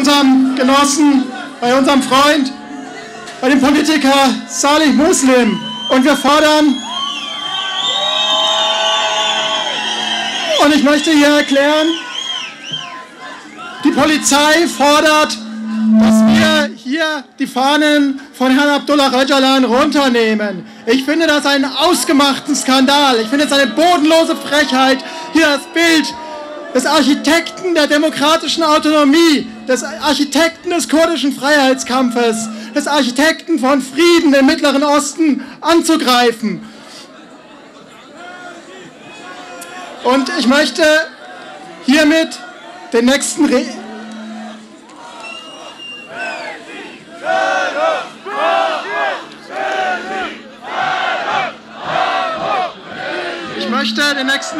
unserem Genossen, bei unserem Freund, bei dem Politiker Salih Muslim. Und wir fordern, und ich möchte hier erklären, die Polizei fordert, dass wir hier die Fahnen von Herrn Abdullah Öcalan runternehmen. Ich finde das einen ausgemachten Skandal. Ich finde es eine bodenlose Frechheit, hier das Bild des Architekten der demokratischen Autonomie, des Architekten des kurdischen Freiheitskampfes, des Architekten von Frieden im Mittleren Osten anzugreifen. Und ich möchte hiermit den nächsten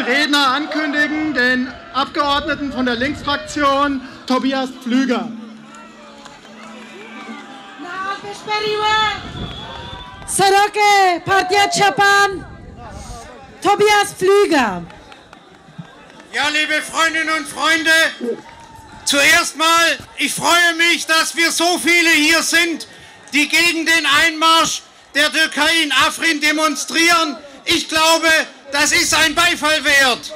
Redner ankündigen, den Abgeordneten von der Linksfraktion, Tobias Pflüger. Saroke, Partia Chapan, Tobias Pflüger. Ja, liebe Freundinnen und Freunde, zuerst mal, ich freue mich, dass wir so viele hier sind, die gegen den Einmarsch der Türkei in Afrin demonstrieren. Ich glaube, das ist ein Beifall wert.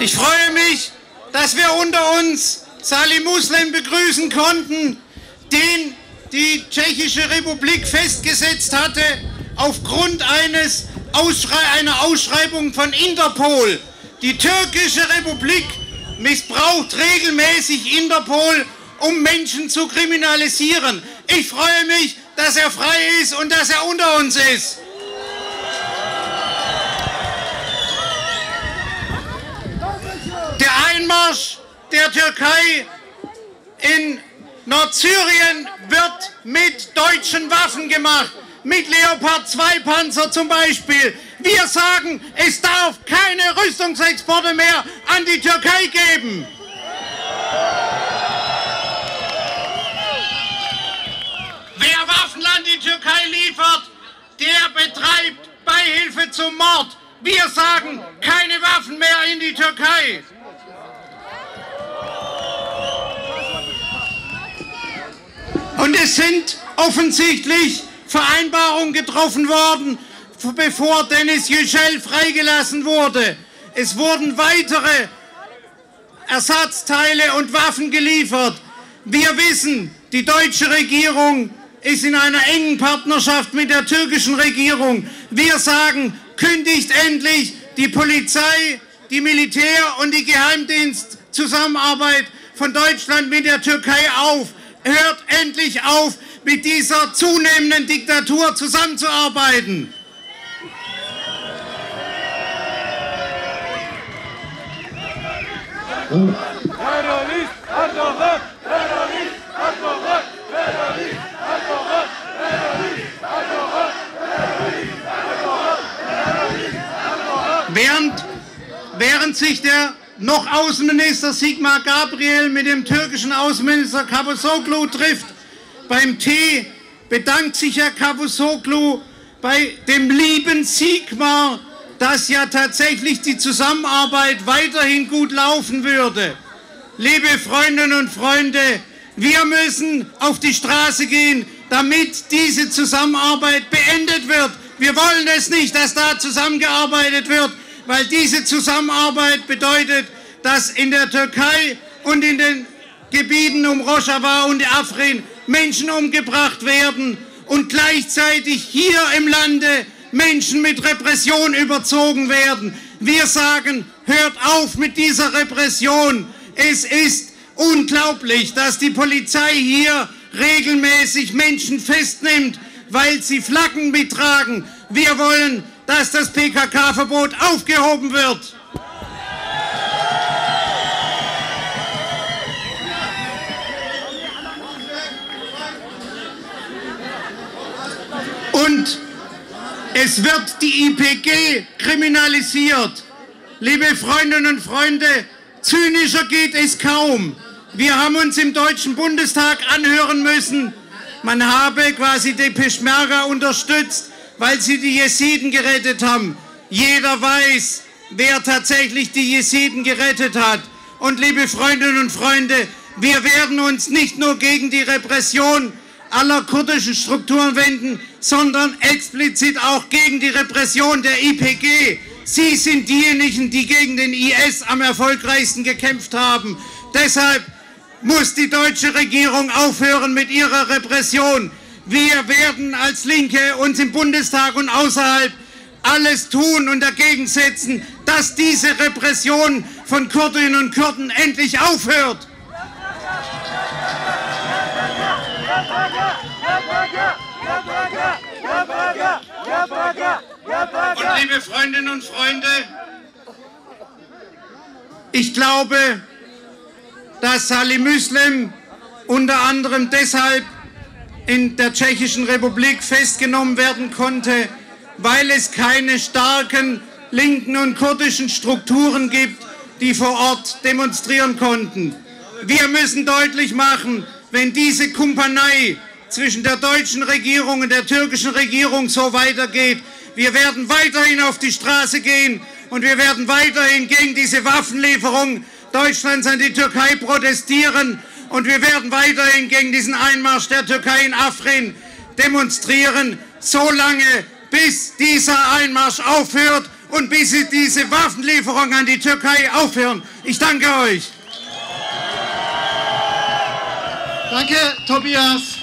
Ich freue mich, dass wir unter uns Salih Muslim begrüßen konnten, den die Tschechische Republik festgesetzt hatte aufgrund einer Ausschreibung von Interpol. Die Türkische Republik missbraucht regelmäßig Interpol, um Menschen zu kriminalisieren. Ich freue mich, dass er frei ist und dass er unter uns ist. Der Einmarsch der Türkei in Nordsyrien wird mit deutschen Waffen gemacht, mit Leopard-2-Panzer zum Beispiel. Wir sagen, es darf keine Rüstungsexporte mehr an die Türkei geben. Wer Waffen an die Türkei liefert, der betreibt Beihilfe zum Mord. Wir sagen, keine Waffen mehr in die Türkei. Und es sind offensichtlich Vereinbarungen getroffen worden, bevor Deniz Yücel freigelassen wurde. Es wurden weitere Ersatzteile und Waffen geliefert. Wir wissen, die deutsche Regierung ist in einer engen Partnerschaft mit der türkischen Regierung. Wir sagen, kündigt endlich die Polizei, die Militär- und die Geheimdienstzusammenarbeit von Deutschland mit der Türkei auf. Hört endlich auf, mit dieser zunehmenden Diktatur zusammenzuarbeiten. Terrorist, Erdogan! Terrorist, Erdogan! Terrorist, Erdogan! Terrorist, Erdogan! Terrorist, Erdogan! Terrorist, Erdogan! Während sich der noch Außenminister Sigmar Gabriel mit dem türkischen Außenminister Cavusoglu trifft, beim Tee bedankt sich Herr Cavusoglu bei dem lieben Sigmar, dass ja tatsächlich die Zusammenarbeit weiterhin gut laufen würde. Liebe Freundinnen und Freunde, wir müssen auf die Straße gehen, damit diese Zusammenarbeit beendet wird. Wir wollen es nicht, dass da zusammengearbeitet wird, weil diese Zusammenarbeit bedeutet, dass in der Türkei und in den Gebieten um Rojava und Afrin Menschen umgebracht werden und gleichzeitig hier im Lande Menschen mit Repression überzogen werden. Wir sagen, hört auf mit dieser Repression. Es ist unglaublich, dass die Polizei hier regelmäßig Menschen festnimmt, weil sie Flaggen mittragen. Wir wollen, dass das PKK-Verbot aufgehoben wird. Und es wird die YPG kriminalisiert. Liebe Freundinnen und Freunde, zynischer geht es kaum. Wir haben uns im Deutschen Bundestag anhören müssen, man habe quasi die Peschmerga unterstützt, weil sie die Jesiden gerettet haben. Jeder weiß, wer tatsächlich die Jesiden gerettet hat. Und liebe Freundinnen und Freunde, wir werden uns nicht nur gegen die Repression aller kurdischen Strukturen wenden, sondern explizit auch gegen die Repression der YPG. Sie sind diejenigen, die gegen den IS am erfolgreichsten gekämpft haben. Deshalb muss die deutsche Regierung aufhören mit ihrer Repression. Wir werden als Linke uns im Bundestag und außerhalb alles tun und dagegen setzen, dass diese Repression von Kurdinnen und Kurden endlich aufhört. Und liebe Freundinnen und Freunde, ich glaube, dass Salih Muslim unter anderem deshalb in der Tschechischen Republik festgenommen werden konnte, weil es keine starken linken und kurdischen Strukturen gibt, die vor Ort demonstrieren konnten. Wir müssen deutlich machen, wenn diese Kumpanei zwischen der deutschen Regierung und der türkischen Regierung so weitergeht, wir werden weiterhin auf die Straße gehen und wir werden weiterhin gegen diese Waffenlieferung Deutschlands an die Türkei protestieren und wir werden weiterhin gegen diesen Einmarsch der Türkei in Afrin demonstrieren, solange bis dieser Einmarsch aufhört und bis sie diese Waffenlieferung an die Türkei aufhören. Ich danke euch. Danke, Tobias.